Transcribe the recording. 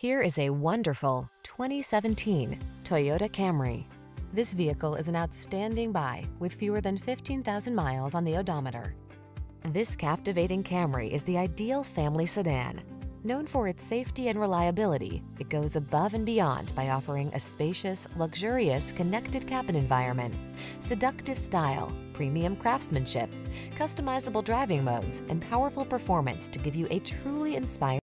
Here is a wonderful 2017 Toyota Camry. This vehicle is an outstanding buy with fewer than 15,000 miles on the odometer. This captivating Camry is the ideal family sedan. Known for its safety and reliability, it goes above and beyond by offering a spacious, luxurious, connected cabin environment, seductive style, premium craftsmanship, customizable driving modes, and powerful performance to give you a truly inspiring